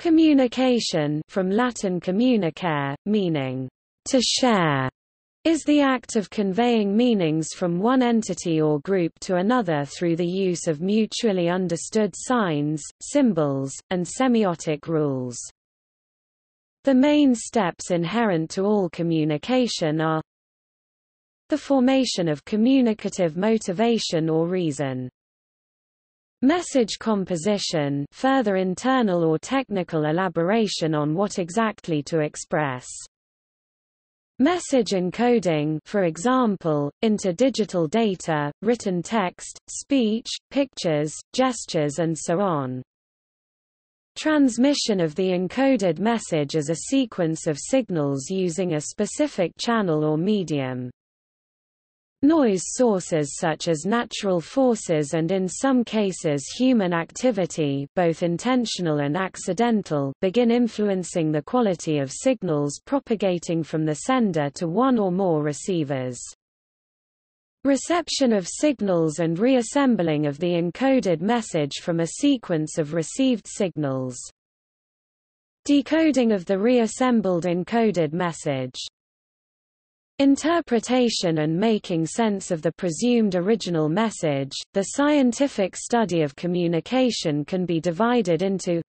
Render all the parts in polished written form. Communication, from Latin communicare, meaning to share, is the act of conveying meanings from one entity or group to another through the use of mutually understood signs, symbols, and semiotic rules. The main steps inherent to all communication are the formation of communicative motivation or reason. Message composition, further internal or technical elaboration on what exactly to express. Message encoding, for example, into digital data, written text, speech, pictures, gestures and so on. Transmission of the encoded message as a sequence of signals using a specific channel or medium. Noise sources such as natural forces and in some cases human activity, both intentional and accidental, begin influencing the quality of signals propagating from the sender to one or more receivers. Reception of signals and reassembling of the encoded message from a sequence of received signals. Decoding of the reassembled encoded message. Interpretation and making sense of the presumed original message. The scientific study of communication can be divided into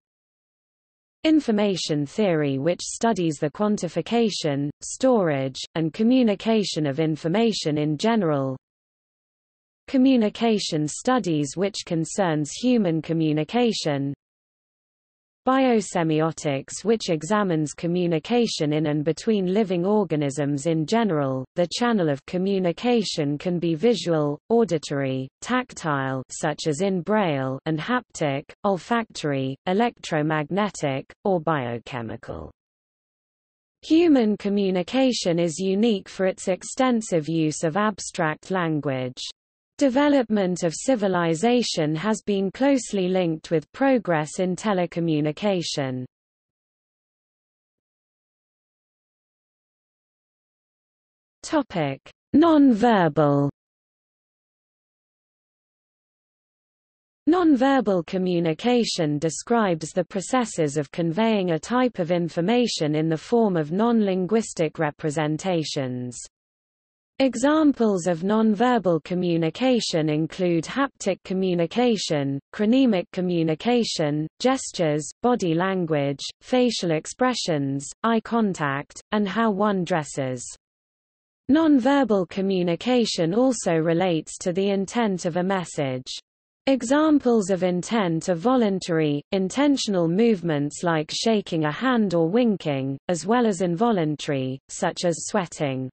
information theory, which studies the quantification, storage, and communication of information in general. Communication studies, which concerns human communication. Biosemiotics, which examines communication in and between living organisms in general. The channel of communication can be visual, auditory, tactile, such as in Braille, and haptic, olfactory, electromagnetic, or biochemical. Human communication is unique for its extensive use of abstract language. Development of civilization has been closely linked with progress in telecommunication. Topic: Non-verbal. Non-verbal communication describes the processes of conveying a type of information in the form of non-linguistic representations. Examples of nonverbal communication include haptic communication, chronemic communication, gestures, body language, facial expressions, eye contact, and how one dresses. Nonverbal communication also relates to the intent of a message. Examples of intent are voluntary, intentional movements like shaking a hand or winking, as well as involuntary, such as sweating.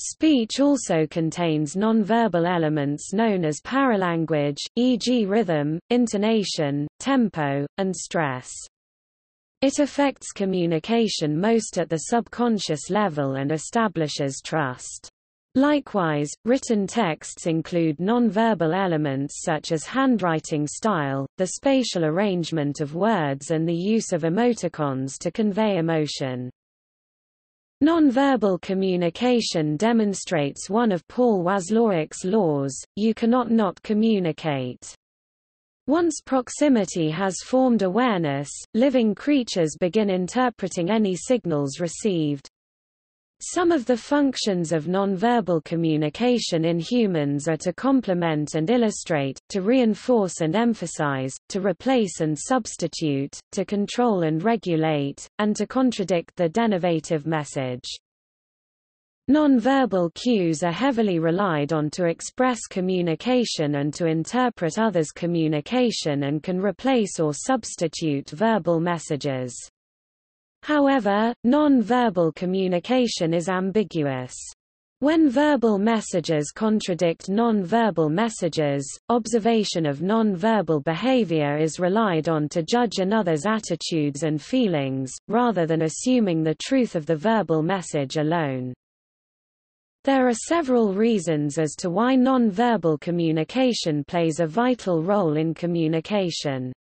Speech also contains nonverbal elements known as paralanguage, e.g. rhythm, intonation, tempo, and stress. It affects communication most at the subconscious level and establishes trust. Likewise, written texts include nonverbal elements such as handwriting style, the spatial arrangement of words, and the use of emoticons to convey emotion. Nonverbal communication demonstrates one of Paul Watzlawick's laws: you cannot not communicate. Once proximity has formed awareness, living creatures begin interpreting any signals received. Some of the functions of nonverbal communication in humans are to complement and illustrate, to reinforce and emphasize, to replace and substitute, to control and regulate, and to contradict the denovative message. Nonverbal cues are heavily relied on to express communication and to interpret others' communication, and can replace or substitute verbal messages. However, non-verbal communication is ambiguous. When verbal messages contradict non-verbal messages, observation of non-verbal behavior is relied on to judge another's attitudes and feelings, rather than assuming the truth of the verbal message alone. There are several reasons as to why non-verbal communication plays a vital role in communication.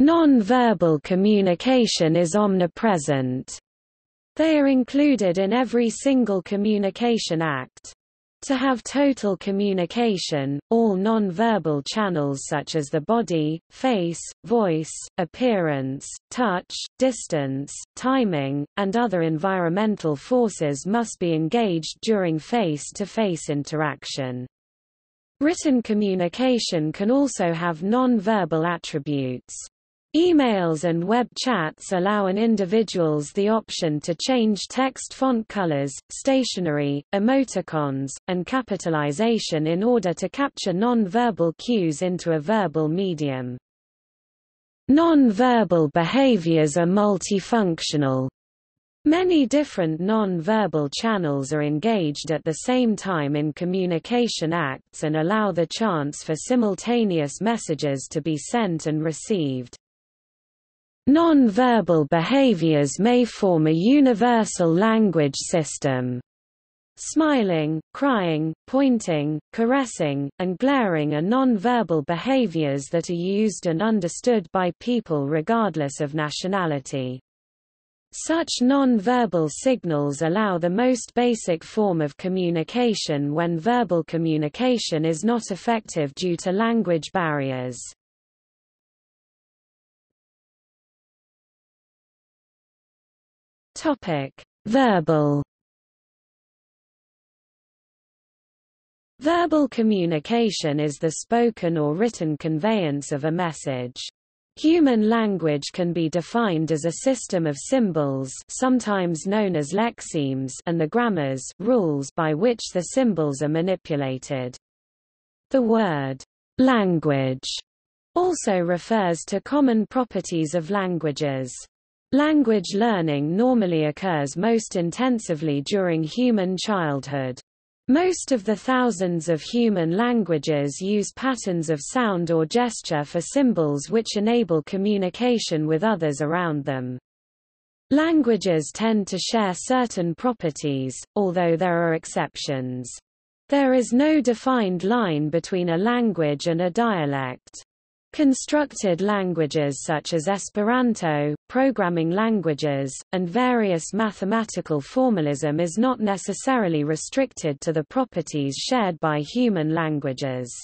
Non-verbal communication is omnipresent. They are included in every single communication act. To have total communication, all non-verbal channels such as the body, face, voice, appearance, touch, distance, timing, and other environmental forces must be engaged during face-to-face interaction. Written communication can also have non-verbal attributes. Emails and web chats allow an individual's the option to change text font colors, stationery, emoticons, and capitalization in order to capture non-verbal cues into a verbal medium. Non-verbal behaviors are multifunctional. Many different non-verbal channels are engaged at the same time in communication acts and allow the chance for simultaneous messages to be sent and received. Non-verbal behaviors may form a universal language system. Smiling, crying, pointing, caressing, and glaring are non-verbal behaviors that are used and understood by people regardless of nationality. Such non-verbal signals allow the most basic form of communication when verbal communication is not effective due to language barriers. Verbal. Verbal communication is the spoken or written conveyance of a message. Human language can be defined as a system of symbols, sometimes known as lexemes, and the grammars, rules by which the symbols are manipulated. The word language also refers to common properties of languages. Language learning normally occurs most intensively during human childhood. Most of the thousands of human languages use patterns of sound or gesture for symbols which enable communication with others around them. Languages tend to share certain properties, although there are exceptions. There is no defined line between a language and a dialect. Constructed languages such as Esperanto, programming languages, and various mathematical formalism is not necessarily restricted to the properties shared by human languages.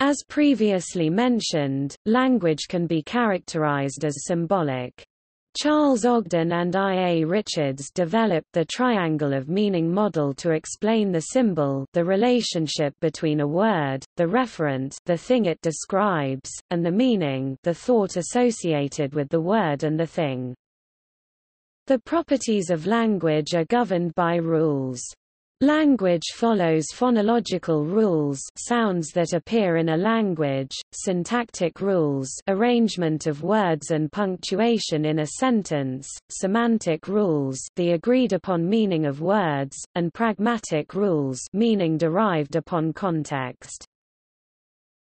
As previously mentioned, language can be characterized as symbolic. Charles Ogden and I. A. Richards developed the triangle of meaning model to explain the symbol, the relationship between a word, the referent, the thing it describes, and the meaning, the thought associated with the word and the thing. The properties of language are governed by rules. Language follows phonological rules, sounds that appear in a language, syntactic rules, arrangement of words and punctuation in a sentence, semantic rules, the agreed upon meaning of words, and pragmatic rules, meaning derived upon context.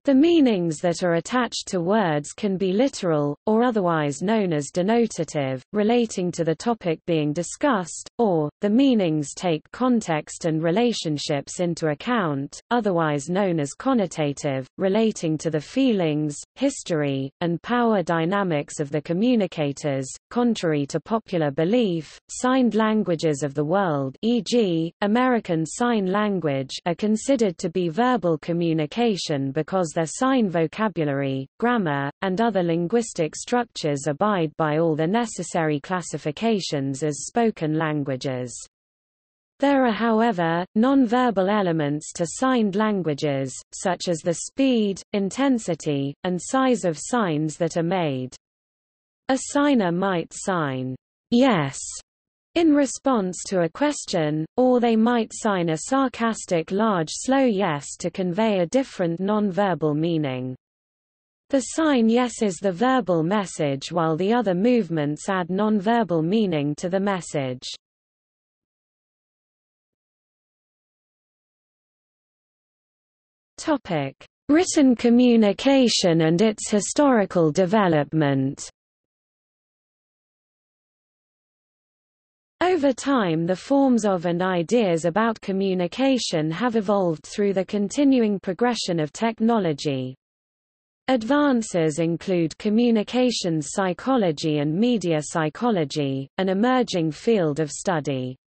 The meanings that are attached to words can be literal, or otherwise known as denotative, relating to the topic being discussed, or, the meanings take context and relationships into account, otherwise known as connotative, relating to the feelings, history, and power dynamics of the communicators. Contrary to popular belief, signed languages of the world, e.g., American Sign Language, are considered to be verbal communication because their sign vocabulary, grammar, and other linguistic structures abide by all the necessary classifications as spoken languages. There are, however, nonverbal elements to signed languages, such as the speed, intensity, and size of signs that are made. A signer might sign, "Yes," in response to a question, or they might sign a sarcastic large slow yes to convey a different non-verbal meaning. The sign yes is the verbal message while the other movements add non-verbal meaning to the message. Written communication and its historical development. Over time, the forms of and ideas about communication have evolved through the continuing progression of technology. Advances include communications psychology and media psychology, an emerging field of study.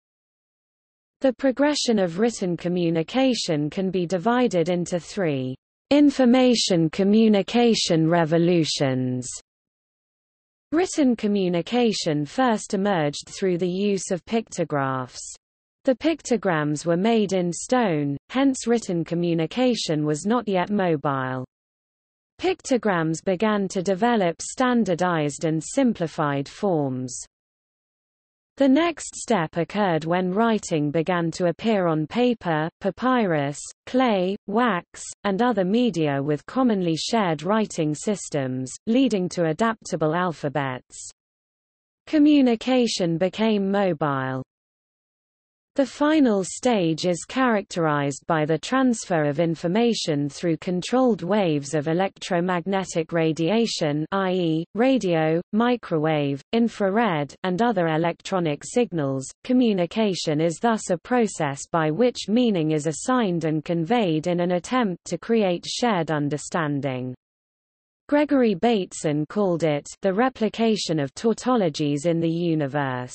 The progression of written communication can be divided into three information communication revolutions. Written communication first emerged through the use of pictographs. The pictograms were made in stone, hence written communication was not yet mobile. Pictograms began to develop standardized and simplified forms. The next step occurred when writing began to appear on paper, papyrus, clay, wax, and other media with commonly shared writing systems, leading to adaptable alphabets. Communication became mobile. The final stage is characterized by the transfer of information through controlled waves of electromagnetic radiation, i.e., radio, microwave, infrared, and other electronic signals. Communication is thus a process by which meaning is assigned and conveyed in an attempt to create shared understanding. Gregory Bateson called it the replication of tautologies in the universe.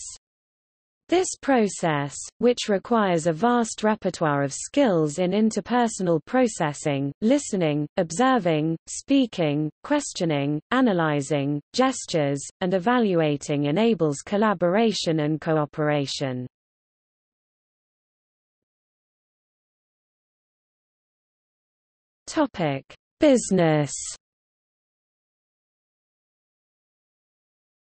This process, which requires a vast repertoire of skills in interpersonal processing, listening, observing, speaking, questioning, analyzing, gestures, and evaluating, enables collaboration and cooperation. Topic: Business.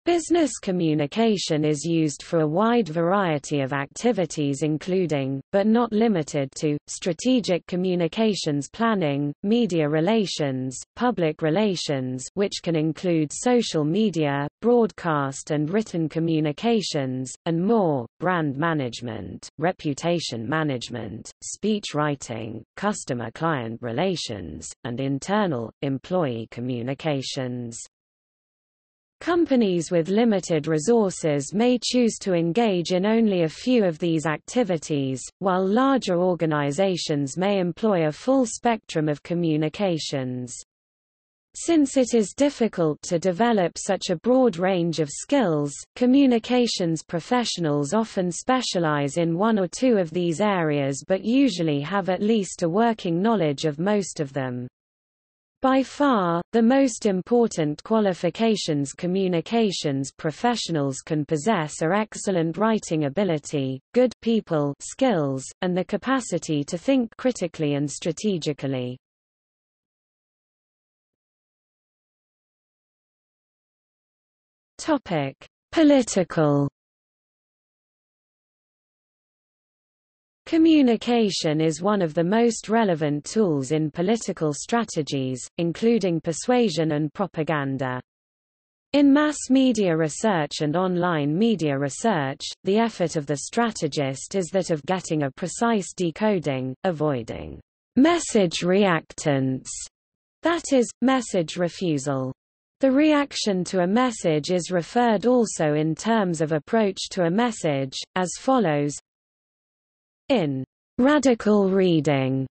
Business communication is used for a wide variety of activities including, but not limited to, strategic communications planning, media relations, public relations which can include social media, broadcast and written communications, and more, brand management, reputation management, speech writing, customer-client relations, and internal, employee communications. Companies with limited resources may choose to engage in only a few of these activities, while larger organizations may employ a full spectrum of communications. Since it is difficult to develop such a broad range of skills, communications professionals often specialize in one or two of these areas but usually have at least a working knowledge of most of them. By far, the most important qualifications communications professionals can possess are excellent writing ability, good people skills, and the capacity to think critically and strategically. Topic: Political. Communication is one of the most relevant tools in political strategies, including persuasion and propaganda. In mass media research and online media research, the effort of the strategist is that of getting a precise decoding, avoiding message reactance, that is, message refusal. The reaction to a message is referred also in terms of approach to a message, as follows. In radical reading,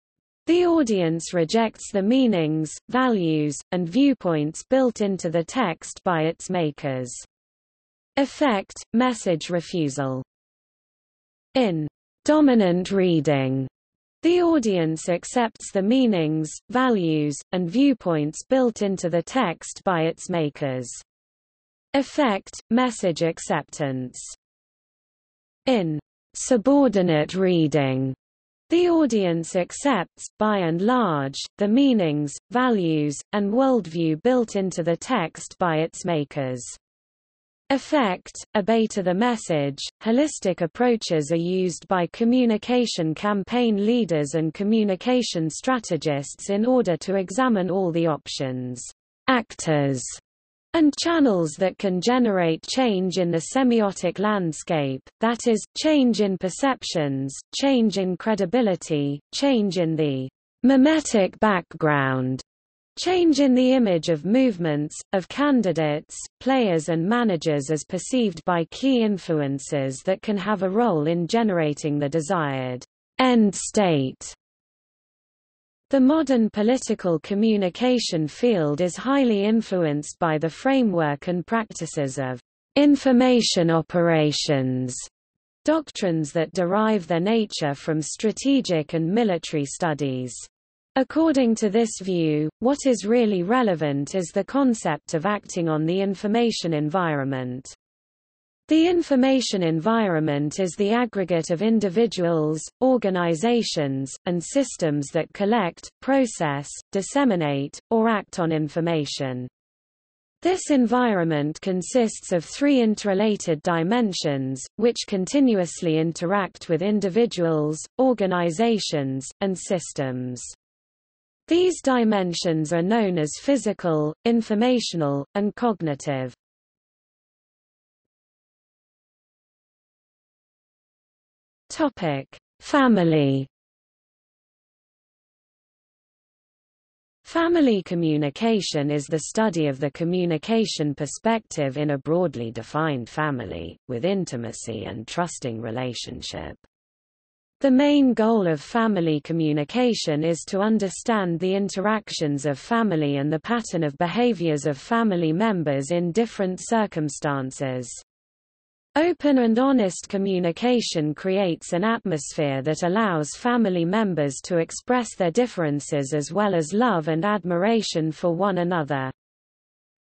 the audience rejects the meanings, values, and viewpoints built into the text by its makers. Effect, message refusal. In dominant reading, the audience accepts the meanings, values, and viewpoints built into the text by its makers. Effect, message acceptance. In subordinate reading, the audience accepts, by and large, the meanings, values, and worldview built into the text by its makers. Effect, obey to the message. Holistic approaches are used by communication campaign leaders and communication strategists in order to examine all the options, actors, and channels that can generate change in the semiotic landscape, that is, change in perceptions, change in credibility, change in the mimetic background, change in the image of movements, of candidates, players and managers as perceived by key influences that can have a role in generating the desired end state. The modern political communication field is highly influenced by the framework and practices of information operations, doctrines that derive their nature from strategic and military studies. According to this view, what is really relevant is the concept of acting on the information environment. The information environment is the aggregate of individuals, organizations, and systems that collect, process, disseminate, or act on information. This environment consists of three interrelated dimensions, which continuously interact with individuals, organizations, and systems. These dimensions are known as physical, informational, and cognitive. Family. Family communication is the study of the communication perspective in a broadly defined family, with intimacy and trusting relationship. The main goal of family communication is to understand the interactions of family and the pattern of behaviors of family members in different circumstances. Open and honest communication creates an atmosphere that allows family members to express their differences as well as love and admiration for one another.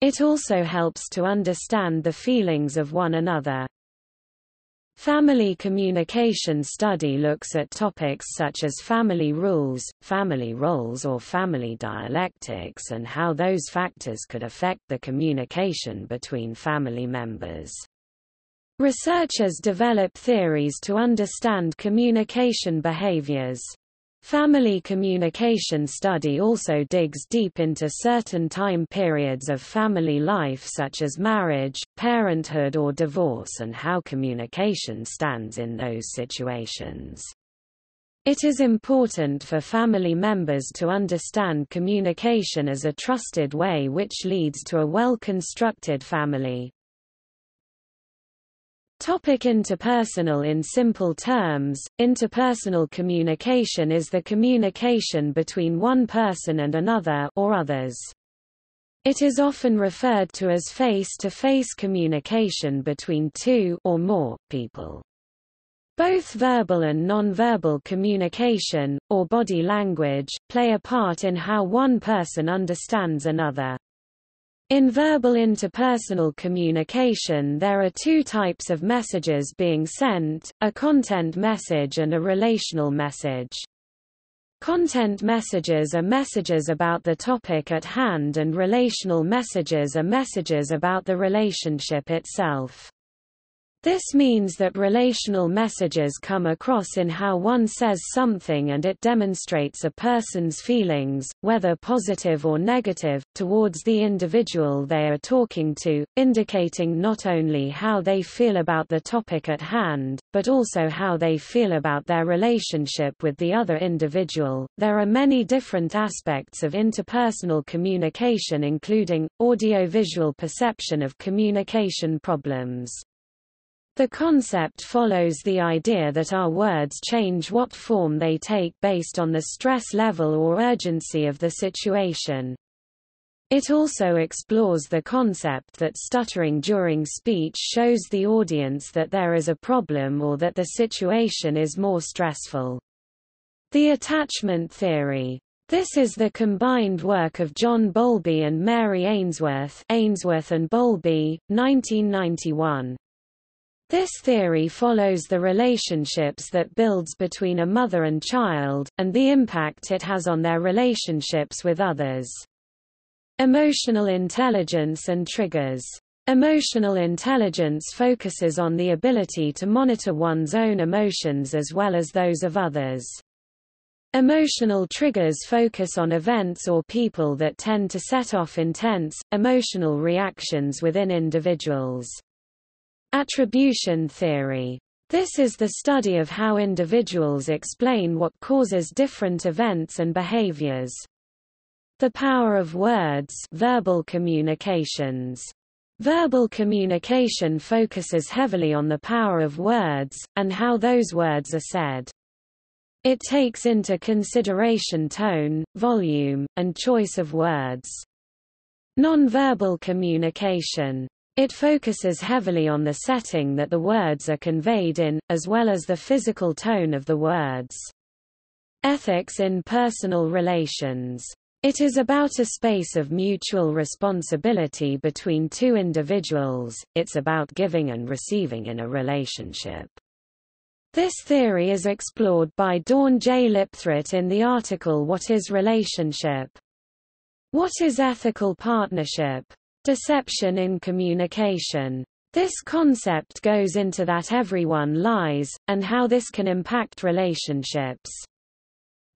It also helps to understand the feelings of one another. Family communication study looks at topics such as family rules, family roles or family dialectics and how those factors could affect the communication between family members. Researchers develop theories to understand communication behaviors. Family communication study also digs deep into certain time periods of family life such as marriage, parenthood or divorce and how communication stands in those situations. It is important for family members to understand communication as a trusted way which leads to a well-constructed family. Interpersonal. In simple terms, interpersonal communication is the communication between one person and another or others. It is often referred to as face-to-face communication between two or more people. Both verbal and non-verbal communication, or body language, play a part in how one person understands another. In verbal interpersonal communication there are two types of messages being sent, a content message and a relational message. Content messages are messages about the topic at hand and relational messages are messages about the relationship itself. This means that relational messages come across in how one says something and it demonstrates a person's feelings, whether positive or negative, towards the individual they are talking to, indicating not only how they feel about the topic at hand, but also how they feel about their relationship with the other individual. There are many different aspects of interpersonal communication including, audiovisual perception of communication problems. The concept follows the idea that our words change what form they take based on the stress level or urgency of the situation. It also explores the concept that stuttering during speech shows the audience that there is a problem or that the situation is more stressful. The attachment theory. This is the combined work of John Bowlby and Mary Ainsworth, Ainsworth and Bowlby, 1991. This theory follows the relationships that builds between a mother and child, and the impact it has on their relationships with others. Emotional intelligence and triggers. Emotional intelligence focuses on the ability to monitor one's own emotions as well as those of others. Emotional triggers focus on events or people that tend to set off intense, emotional reactions within individuals. Attribution theory. This is the study of how individuals explain what causes different events and behaviors. The power of words, verbal communications. Verbal communication focuses heavily on the power of words, and how those words are said. It takes into consideration tone, volume, and choice of words. Nonverbal communication. It focuses heavily on the setting that the words are conveyed in, as well as the physical tone of the words. Ethics in personal relations. It is about a space of mutual responsibility between two individuals. It's about giving and receiving in a relationship. This theory is explored by Dawn J. Lipthrit in the article What is Relationship? What is Ethical Partnership? Deception in Communication. This concept goes into that everyone lies, and how this can impact relationships.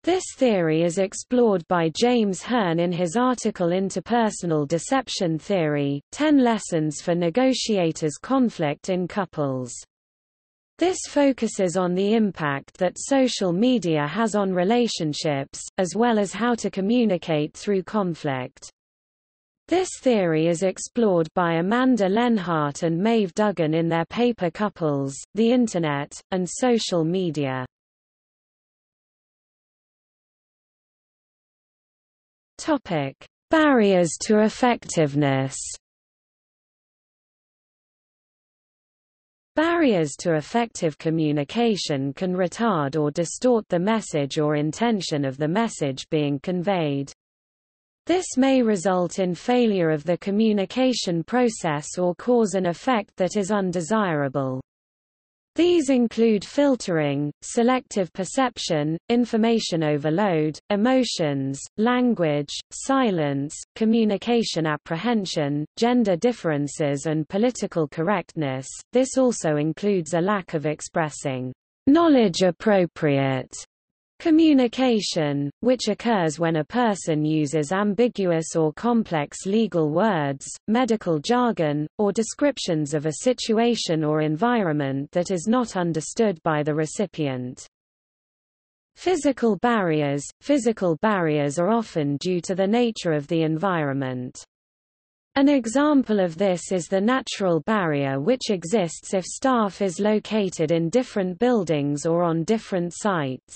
This theory is explored by James Hearn in his article Interpersonal Deception Theory, 10 Lessons for Negotiators' Conflict in Couples. This focuses on the impact that social media has on relationships, as well as how to communicate through conflict. This theory is explored by Amanda Lenhart and Maeve Duggan in their paper Couples, the Internet, and Social Media. Topic: Barriers to effectiveness. Barriers to effective communication can retard or distort the message or intention of the message being conveyed. This may result in failure of the communication process or cause an effect that is undesirable. These include filtering, selective perception, information overload, emotions, language, silence, communication apprehension, gender differences, and political correctness. This also includes a lack of expressing knowledge-appropriate communication, which occurs when a person uses ambiguous or complex legal words, medical jargon, or descriptions of a situation or environment that is not understood by the recipient. Physical barriers. Physical barriers are often due to the nature of the environment. An example of this is the natural barrier which exists if staff is located in different buildings or on different sites.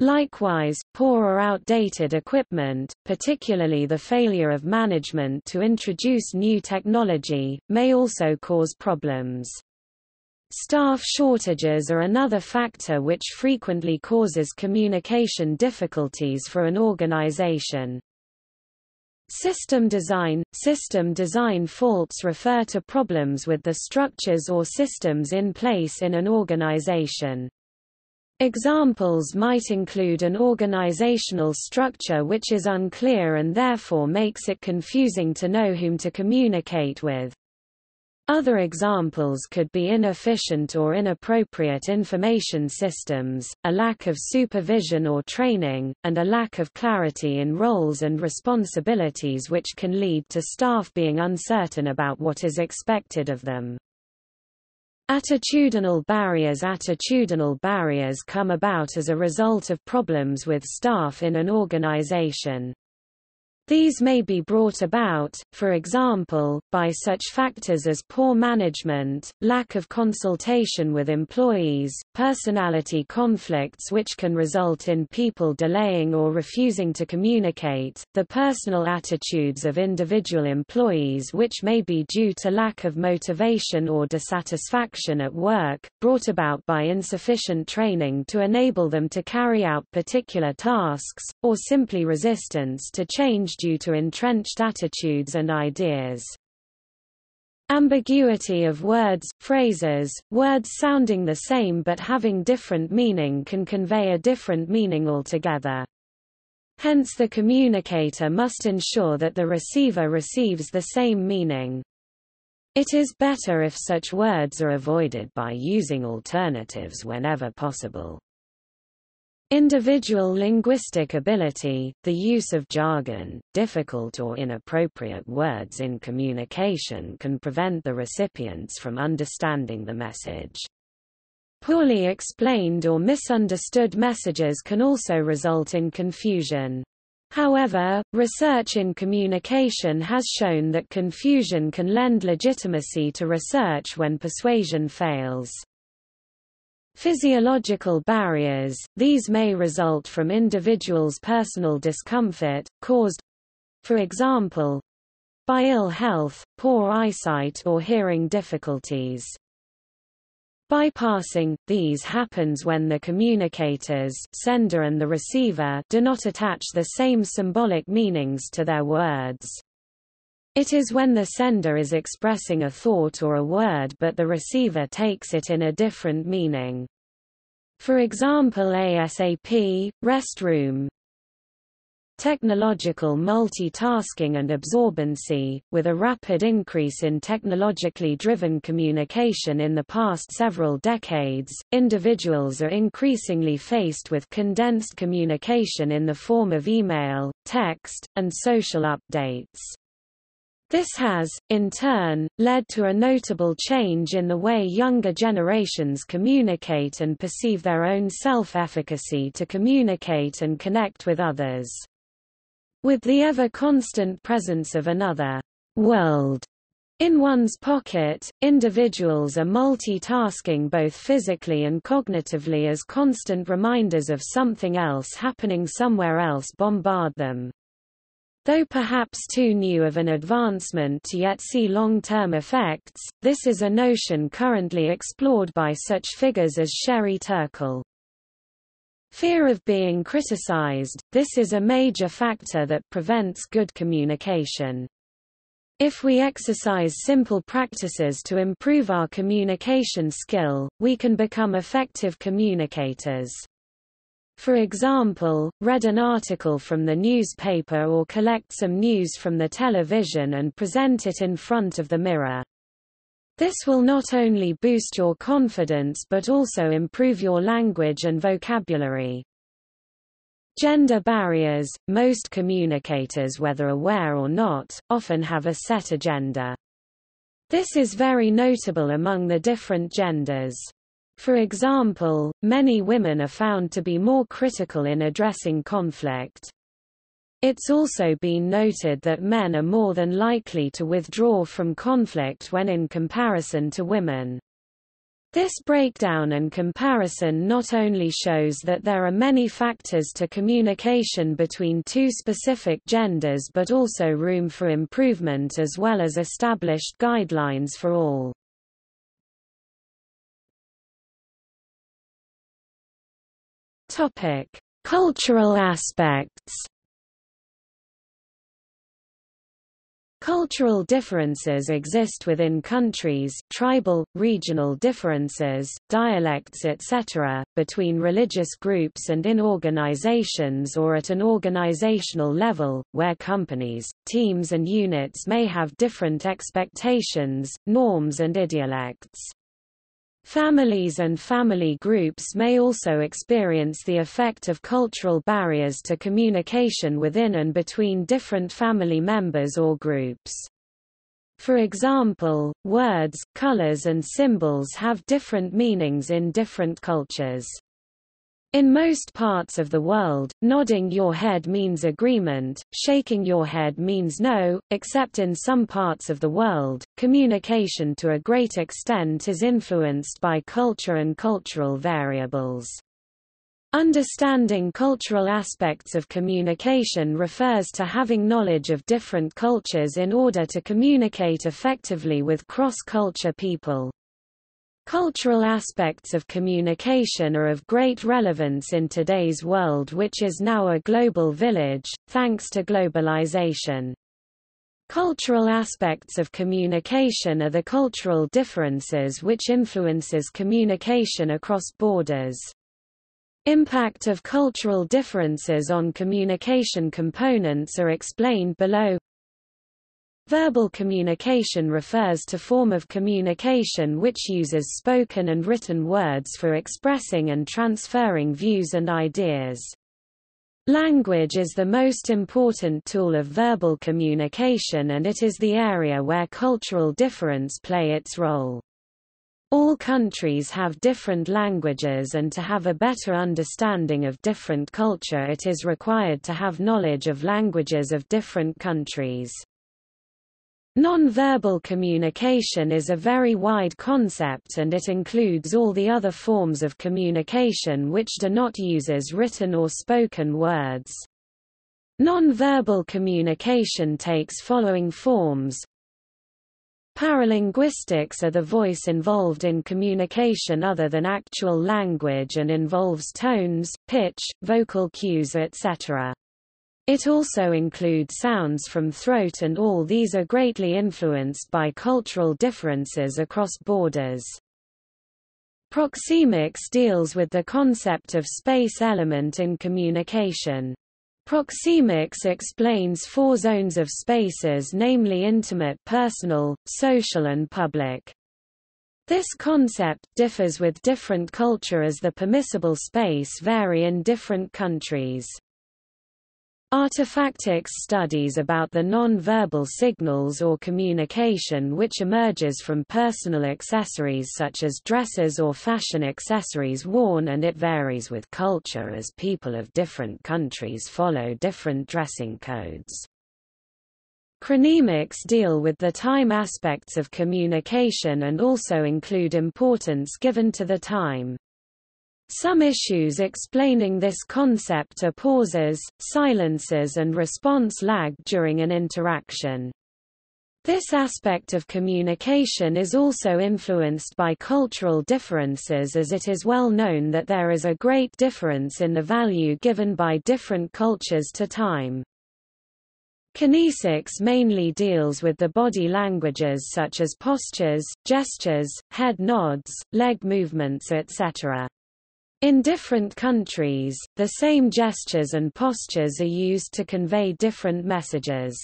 Likewise, poor or outdated equipment, particularly the failure of management to introduce new technology, may also cause problems. Staff shortages are another factor which frequently causes communication difficulties for an organization. System design. System design faults refer to problems with the structures or systems in place in an organization. Examples might include an organizational structure which is unclear and therefore makes it confusing to know whom to communicate with. Other examples could be inefficient or inappropriate information systems, a lack of supervision or training, and a lack of clarity in roles and responsibilities, which can lead to staff being uncertain about what is expected of them. Attitudinal barriers. Attitudinal barriers come about as a result of problems with staff in an organization. These may be brought about, for example, by such factors as poor management, lack of consultation with employees, personality conflicts which can result in people delaying or refusing to communicate, the personal attitudes of individual employees which may be due to lack of motivation or dissatisfaction at work, brought about by insufficient training to enable them to carry out particular tasks, or simply resistance to change due to entrenched attitudes and ideas. Ambiguity of words, phrases. Words sounding the same but having different meaning can convey a different meaning altogether. Hence the communicator must ensure that the receiver receives the same meaning. It is better if such words are avoided by using alternatives whenever possible. Individual linguistic ability. The use of jargon, difficult or inappropriate words in communication can prevent the recipients from understanding the message. Poorly explained or misunderstood messages can also result in confusion. However, research in communication has shown that confusion can lend legitimacy to research when persuasion fails. Physiological barriers. These may result from individuals' personal discomfort, caused, for example, by ill health, poor eyesight or hearing difficulties. Bypassing – these happens when the communicators sender and the receiver do not attach the same symbolic meanings to their words. It is when the sender is expressing a thought or a word but the receiver takes it in a different meaning. For example, ASAP, restroom. Technological multitasking and absorbency. With a rapid increase in technologically driven communication in the past several decades, individuals are increasingly faced with condensed communication in the form of email, text, and social updates. This has, in turn, led to a notable change in the way younger generations communicate and perceive their own self-efficacy to communicate and connect with others. With the ever-constant presence of another world in one's pocket, individuals are multitasking both physically and cognitively as constant reminders of something else happening somewhere else bombard them. Though perhaps too new of an advancement to yet see long-term effects, this is a notion currently explored by such figures as Sherry Turkle. Fear of being criticized – this is a major factor that prevents good communication. If we exercise simple practices to improve our communication skill, we can become effective communicators. For example, read an article from the newspaper or collect some news from the television and present it in front of the mirror. This will not only boost your confidence but also improve your language and vocabulary. Gender barriers. Most communicators, whether aware or not, often have a set agenda. This is very notable among the different genders. For example, many women are found to be more critical in addressing conflict. It's also been noted that men are more than likely to withdraw from conflict when in comparison to women. This breakdown and comparison not only shows that there are many factors to communication between two specific genders but also room for improvement as well as established guidelines for all. Topic: Cultural aspects. Cultural differences exist within countries, tribal, regional differences, dialects etc., between religious groups and in organizations or at an organizational level, where companies, teams and units may have different expectations, norms and idealects. Families and family groups may also experience the effect of cultural barriers to communication within and between different family members or groups. For example, words, colors, and symbols have different meanings in different cultures. In most parts of the world, nodding your head means agreement, shaking your head means no, except in some parts of the world, communication to a great extent is influenced by culture and cultural variables. Understanding cultural aspects of communication refers to having knowledge of different cultures in order to communicate effectively with cross-culture people. Cultural aspects of communication are of great relevance in today's world, which is now a global village, thanks to globalization. Cultural aspects of communication are the cultural differences which influences communication across borders. Impact of cultural differences on communication components are explained below. Verbal communication refers to form of communication which uses spoken and written words for expressing and transferring views and ideas. Language is the most important tool of verbal communication, and it is the area where cultural difference play its role. All countries have different languages, and to have a better understanding of different culture it is required to have knowledge of languages of different countries. Non-verbal communication is a very wide concept, and it includes all the other forms of communication which do not use written or spoken words. Nonverbal communication takes following forms. Paralinguistics are the voice involved in communication other than actual language and involves tones, pitch, vocal cues, etc. It also includes sounds from throat, and all these are greatly influenced by cultural differences across borders. Proxemics deals with the concept of space element in communication. Proxemics explains four zones of spaces, namely intimate, personal, social and public. This concept differs with different culture as the permissible space vary in different countries. Artifactics studies about the non-verbal signals or communication which emerges from personal accessories such as dresses or fashion accessories worn, and it varies with culture as people of different countries follow different dressing codes. Chronemics deal with the time aspects of communication and also include importance given to the time. Some issues explaining this concept are pauses, silences and response lag during an interaction. This aspect of communication is also influenced by cultural differences, as it is well known that there is a great difference in the value given by different cultures to time. Kinesics mainly deals with the body languages such as postures, gestures, head nods, leg movements, etc. In different countries, the same gestures and postures are used to convey different messages.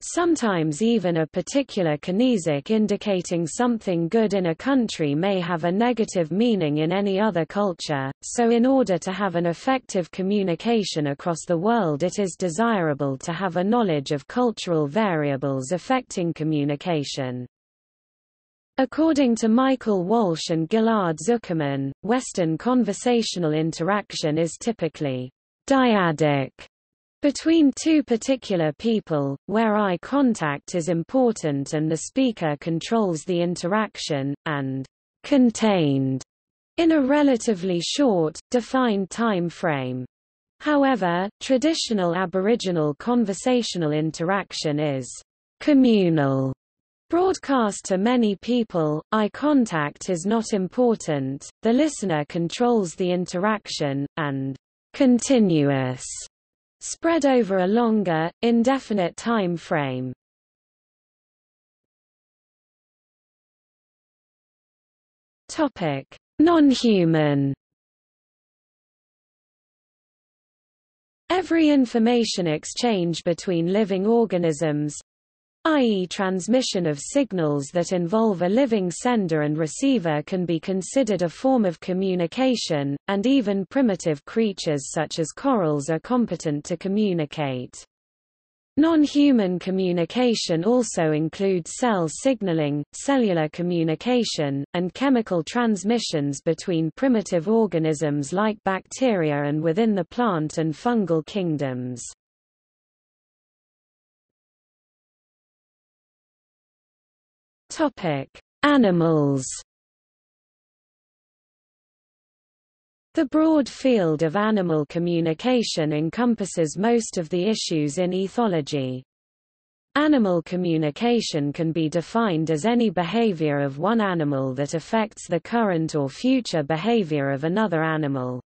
Sometimes even a particular kinesic indicating something good in a country may have a negative meaning in any other culture, so in order to have an effective communication across the world it is desirable to have a knowledge of cultural variables affecting communication. According to Michael Walsh and Gilad Zuckerman, Western conversational interaction is typically dyadic between two particular people, where eye contact is important and the speaker controls the interaction, and contained in a relatively short, defined time frame. However, traditional Aboriginal conversational interaction is communal. Broadcast to many people, eye contact is not important, the listener controls the interaction, and continuous, spread over a longer, indefinite time frame. Non-human. Every information exchange between living organisms, i.e. transmission of signals that involve a living sender and receiver, can be considered a form of communication, and even primitive creatures such as corals are competent to communicate. Non-human communication also includes cell signaling, cellular communication, and chemical transmissions between primitive organisms like bacteria and within the plant and fungal kingdoms. Animals. The broad field of animal communication encompasses most of the issues in ethology. Animal communication can be defined as any behavior of one animal that affects the current or future behavior of another animal.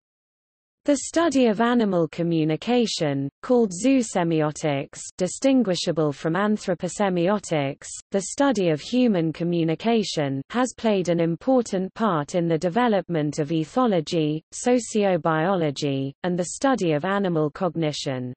The study of animal communication, called zoosemiotics, distinguishable from anthroposemiotics, the study of human communication, has played an important part in the development of ethology, sociobiology, and the study of animal cognition.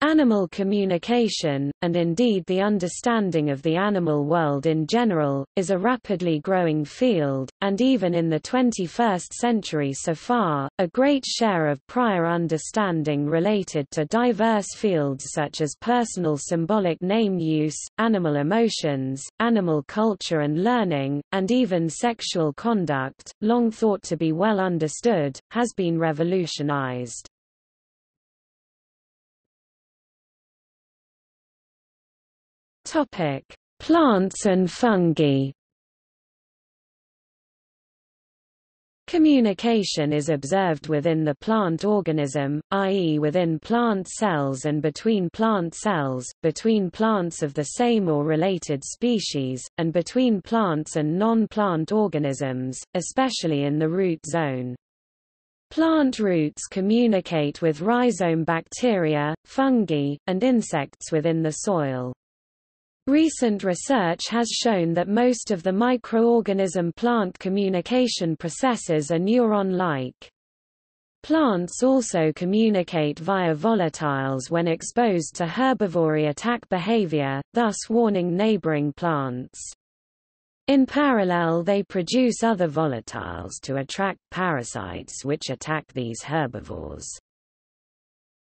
Animal communication, and indeed the understanding of the animal world in general, is a rapidly growing field, and even in the 21st century so far, a great share of prior understanding related to diverse fields such as personal symbolic name use, animal emotions, animal culture and learning, and even sexual conduct, long thought to be well understood, has been revolutionized. Plants and fungi. communication is observed within the plant organism, i.e. within plant cells and between plant cells, between plants of the same or related species, and between plants and non-plant organisms, especially in the root zone. Plant roots communicate with rhizome bacteria, fungi, and insects within the soil. Recent research has shown that most of the microorganism plant communication processes are neuron-like. Plants also communicate via volatiles when exposed to herbivory attack behavior, thus warning neighboring plants. In parallel, they produce other volatiles to attract parasites which attack these herbivores.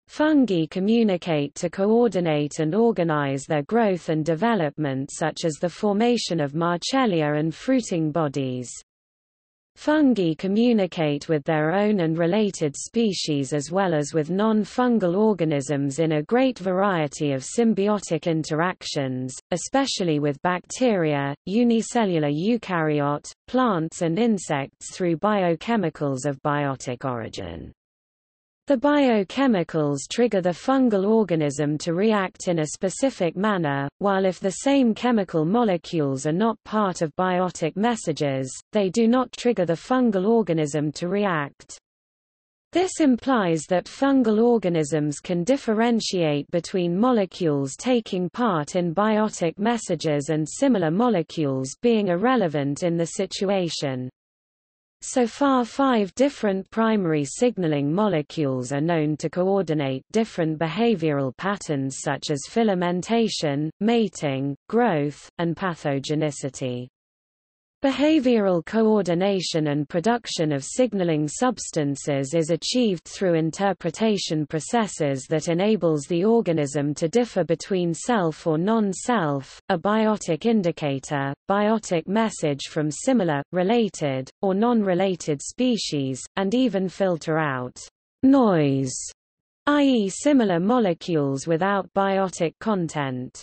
Fungi communicate to coordinate and organize their growth and development, such as the formation of Marcellia and fruiting bodies. Fungi communicate with their own and related species as well as with non-fungal organisms in a great variety of symbiotic interactions, especially with bacteria, unicellular eukaryote, plants and insects through biochemicals of biotic origin. The biochemicals trigger the fungal organism to react in a specific manner, while if the same chemical molecules are not part of biotic messages, they do not trigger the fungal organism to react. This implies that fungal organisms can differentiate between molecules taking part in biotic messages and similar molecules being irrelevant in the situation. So far, 5 different primary signaling molecules are known to coordinate different behavioral patterns such as filamentation, mating, growth, and pathogenicity. Behavioral coordination and production of signaling substances is achieved through interpretation processes that enables the organism to differ between self or non-self, a biotic indicator, biotic message from similar, related, or non-related species, and even filter out noise, i.e. similar molecules without biotic content.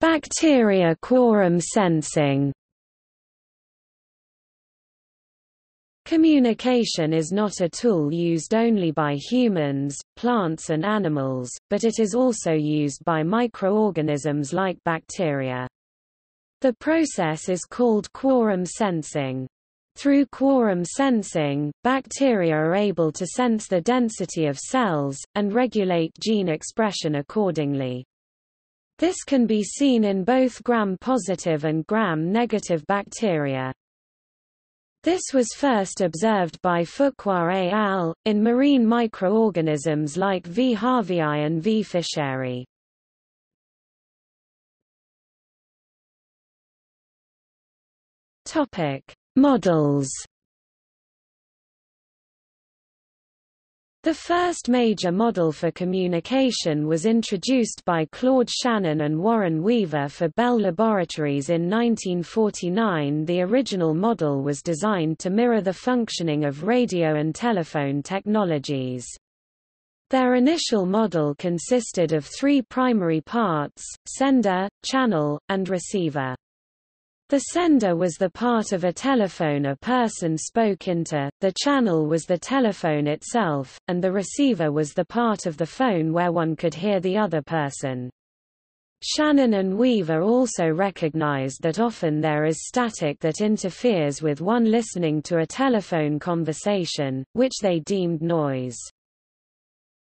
Bacteria quorum sensing. Communication is not a tool used only by humans, plants and animals, but it is also used by microorganisms like bacteria. The process is called quorum sensing. Through quorum sensing, bacteria are able to sense the density of cells, and regulate gene expression accordingly. This can be seen in both gram-positive and gram-negative bacteria. This was first observed by Fuqua et al. In marine microorganisms like V. harveyi and V. fischeri. Models. The first major model for communication was introduced by Claude Shannon and Warren Weaver for Bell Laboratories in 1949. The original model was designed to mirror the functioning of radio and telephone technologies. Their initial model consisted of 3 primary parts: sender, channel, and receiver. The sender was the part of a telephone a person spoke into, the channel was the telephone itself, and the receiver was the part of the phone where one could hear the other person. Shannon and Weaver also recognized that often there is static that interferes with one listening to a telephone conversation, which they deemed noise.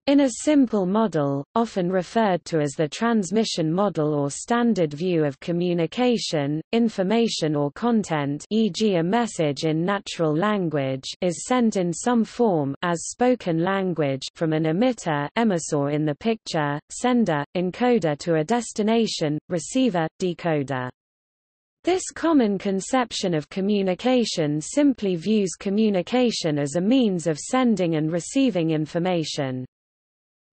In a simple model, often referred to as the transmission model or standard view of communication, information or content, e.g. a message in natural language, is sent in some form as spoken language from an emitter, emissor in the picture, sender, encoder to a destination, receiver, decoder. This common conception of communication simply views communication as a means of sending and receiving information.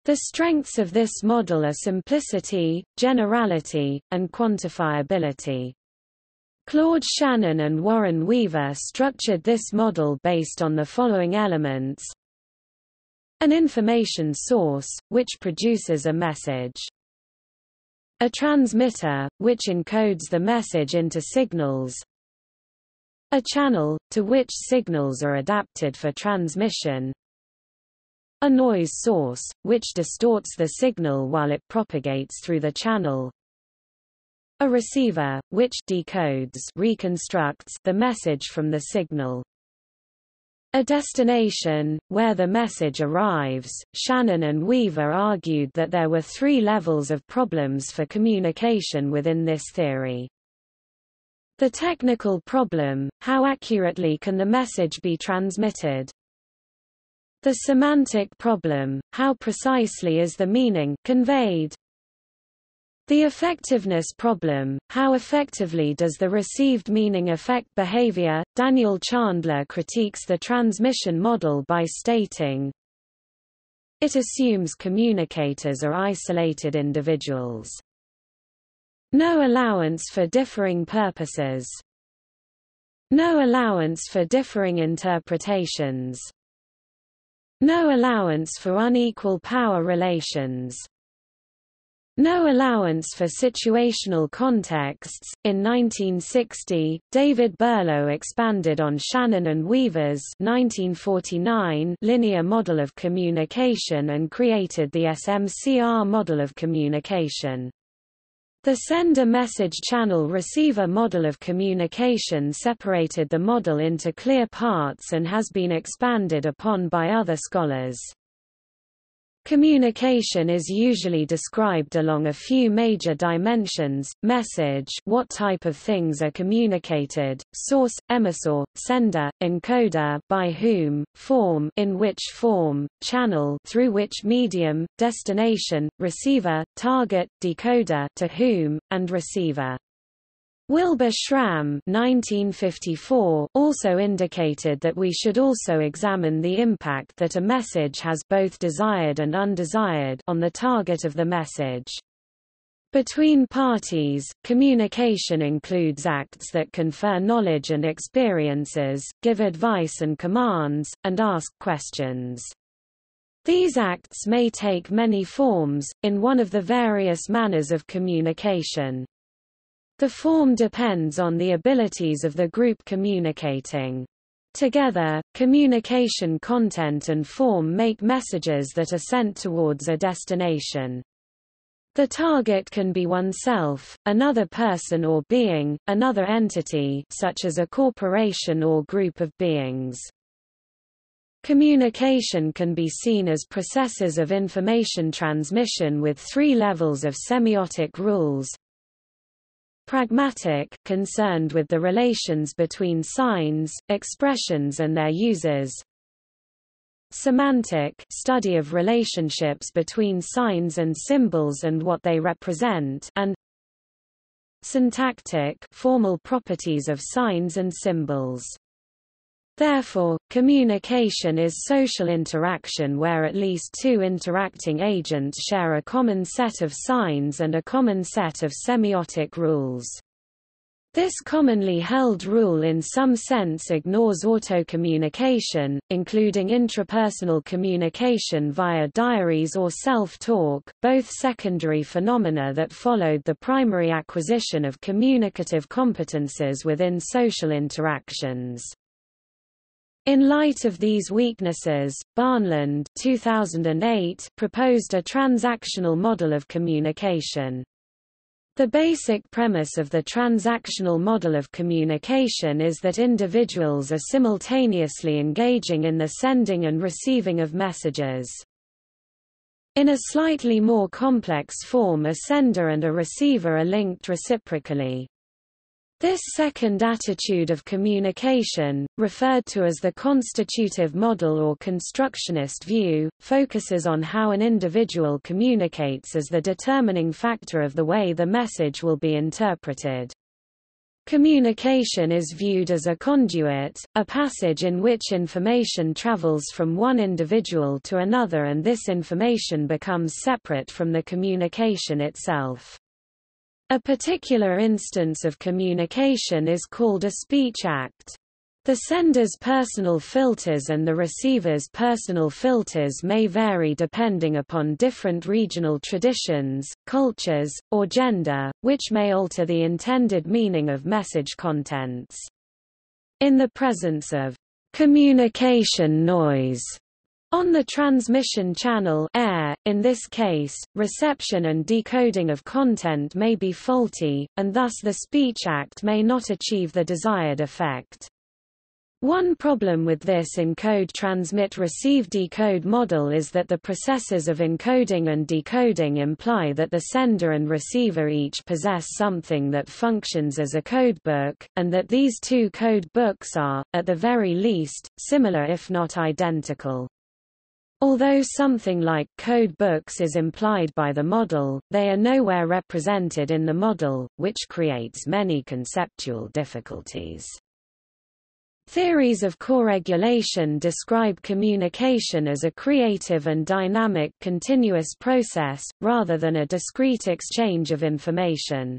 The strengths of this model are simplicity, generality, and quantifiability. Claude Shannon and Warren Weaver structured this model based on the following elements: an information source, which produces a message; A transmitter, which encodes the message into signals. A channel, to which signals are adapted for transmission. A noise source, which distorts the signal while it propagates through the channel. A receiver, which decodes, reconstructs the message from the signal. A destination, where the message arrives. Shannon and Weaver argued that there were three levels of problems for communication within this theory. The technical problem, how accurately can the message be transmitted? The semantic problem, how precisely is the meaning conveyed? The effectiveness problem, how effectively does the received meaning affect behavior? Daniel Chandler critiques the transmission model by stating, it assumes communicators are isolated individuals. No allowance for differing purposes. No allowance for differing interpretations. No allowance for unequal power relations. No allowance for situational contexts. In 1960, David Berlow expanded on Shannon and Weaver's 1949 linear model of communication and created the SMCR model of communication. The sender message channel receiver model of communication separated the model into clear parts and has been expanded upon by other scholars. Communication is usually described along a few major dimensions: message, what type of things are communicated, source, emissor, sender, encoder, by whom, form, in which form, channel, through which medium, destination, receiver, target, decoder, to whom, and receiver. Wilbur Schramm (1954) also indicated that we should also examine the impact that a message has, both desired and undesired, on the target of the message. Between parties, communication includes acts that confer knowledge and experiences, give advice and commands, and ask questions. These acts may take many forms, in one of the various manners of communication. The form depends on the abilities of the group communicating. Together, communication content and form make messages that are sent towards a destination. The target can be oneself, another person or being, another entity, such as a corporation or group of beings. Communication can be seen as processes of information transmission with three levels of semiotic rules. Pragmatic, concerned with the relations between signs, expressions and their users. Semantic, study of relationships between signs and symbols and what they represent. And syntactic, formal properties of signs and symbols. Therefore, communication is social interaction where at least two interacting agents share a common set of signs and a common set of semiotic rules. This commonly held rule in some sense ignores autocommunication, including intrapersonal communication via diaries or self-talk, both secondary phenomena that followed the primary acquisition of communicative competences within social interactions. In light of these weaknesses, Barnland 2008 proposed a transactional model of communication. The basic premise of the transactional model of communication is that individuals are simultaneously engaging in the sending and receiving of messages. In a slightly more complex form, a sender and a receiver are linked reciprocally. This second attitude of communication, referred to as the constitutive model or constructionist view, focuses on how an individual communicates as the determining factor of the way the message will be interpreted. Communication is viewed as a conduit, a passage in which information travels from one individual to another, and this information becomes separate from the communication itself. A particular instance of communication is called a speech act. The sender's personal filters and the receiver's personal filters may vary depending upon different regional traditions, cultures, or gender, which may alter the intended meaning of message contents. In the presence of communication noise on the transmission channel air, in this case, reception and decoding of content may be faulty, and thus the speech act may not achieve the desired effect. One problem with this encode transmit receive decode model is that the processes of encoding and decoding imply that the sender and receiver each possess something that functions as a codebook, and that these two codebooks are, at the very least, similar if not identical. Although something like codebooks is implied by the model, they are nowhere represented in the model, which creates many conceptual difficulties. Theories of coregulation describe communication as a creative and dynamic continuous process, rather than a discrete exchange of information.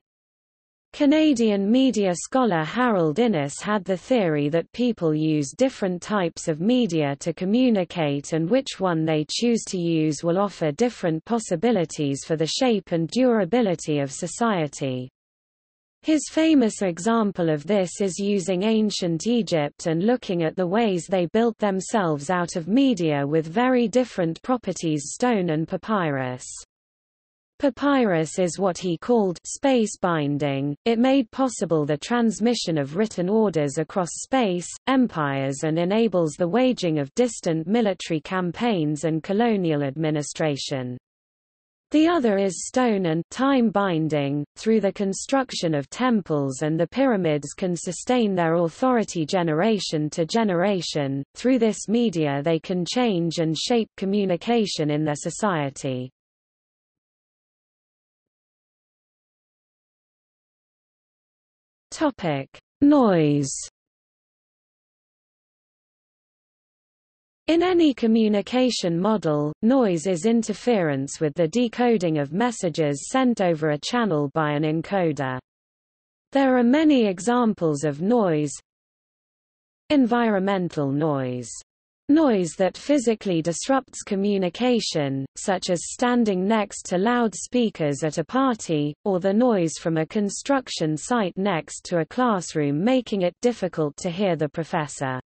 Canadian media scholar Harold Innes had the theory that people use different types of media to communicate, and which one they choose to use will offer different possibilities for the shape and durability of society. His famous example of this is using ancient Egypt and looking at the ways they built themselves out of media with very different properties: stone and papyrus. Papyrus is what he called space binding. It made possible the transmission of written orders across space, empires, and enables the waging of distant military campaigns and colonial administration. The other is stone and time binding. Through the construction of temples and the pyramids can sustain their authority generation to generation. Through this media they can change and shape communication in their society. Noise. In any communication model, noise is interference with the decoding of messages sent over a channel by an encoder. There are many examples of noise. Environmental noise. Noise that physically disrupts communication, such as standing next to loudspeakers at a party, or the noise from a construction site next to a classroom making it difficult to hear the professor.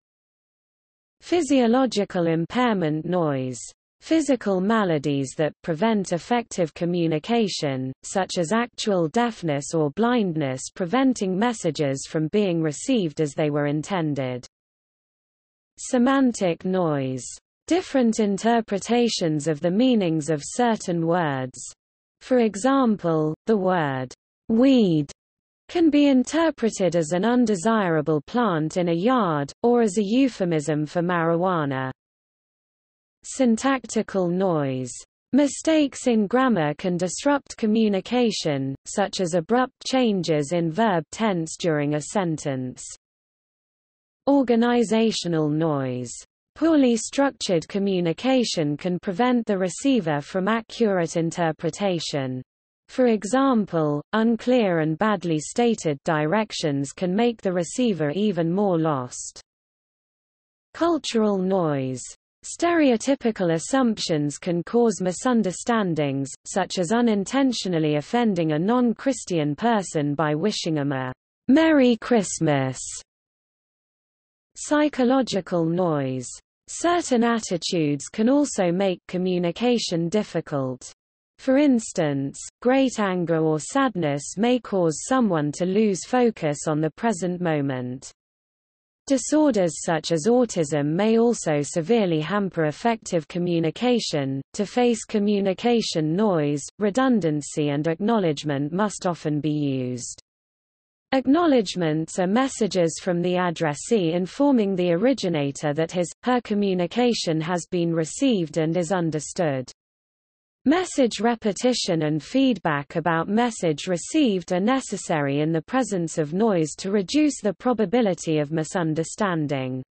Physiological impairment noise. Physical maladies that prevent effective communication, such as actual deafness or blindness preventing messages from being received as they were intended. Semantic noise. Different interpretations of the meanings of certain words. For example, the word weed can be interpreted as an undesirable plant in a yard, or as a euphemism for marijuana. Syntactical noise. Mistakes in grammar can disrupt communication, such as abrupt changes in verb tense during a sentence. Organizational noise. Poorly structured communication can prevent the receiver from accurate interpretation. For example, unclear and badly stated directions can make the receiver even more lost. Cultural noise. Stereotypical assumptions can cause misunderstandings, such as unintentionally offending a non-Christian person by wishing them a Merry Christmas. Psychological noise. Certain attitudes can also make communication difficult. For instance, great anger or sadness may cause someone to lose focus on the present moment. Disorders such as autism may also severely hamper effective communication. To face communication noise, redundancy and acknowledgement must often be used. Acknowledgements are messages from the addressee informing the originator that his/her communication has been received and is understood. Message repetition and feedback about message received are necessary in the presence of noise to reduce the probability of misunderstanding.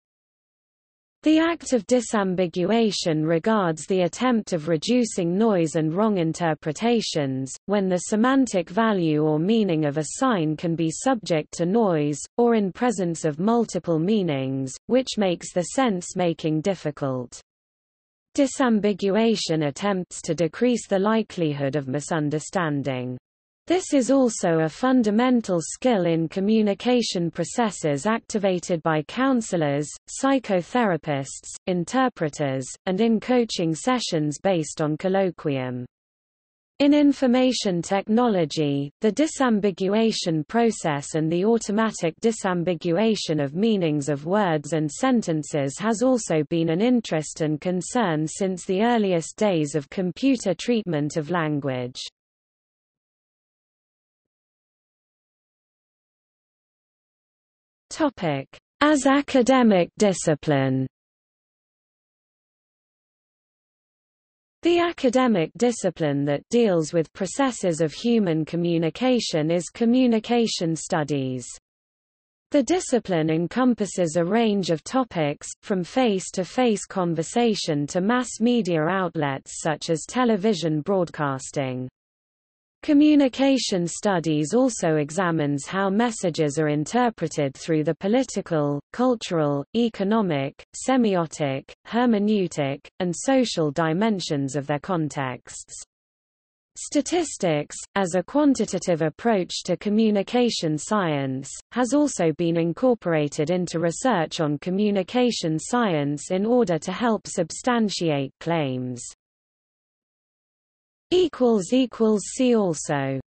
The act of disambiguation regards the attempt of reducing noise and wrong interpretations, when the semantic value or meaning of a sign can be subject to noise, or in presence of multiple meanings, which makes the sense-making difficult. Disambiguation attempts to decrease the likelihood of misunderstanding. This is also a fundamental skill in communication processes activated by counselors, psychotherapists, interpreters, and in coaching sessions based on colloquium. In information technology, the disambiguation process and the automatic disambiguation of meanings of words and sentences has also been an interest and concern since the earliest days of computer treatment of language. As academic discipline. The academic discipline that deals with processes of human communication is communication studies. The discipline encompasses a range of topics, from face-to-face conversation to mass media outlets such as television broadcasting. Communication studies also examines how messages are interpreted through the political, cultural, economic, semiotic, hermeneutic, and social dimensions of their contexts. Statistics, as a quantitative approach to communication science, has also been incorporated into research on communication science in order to help substantiate claims. See also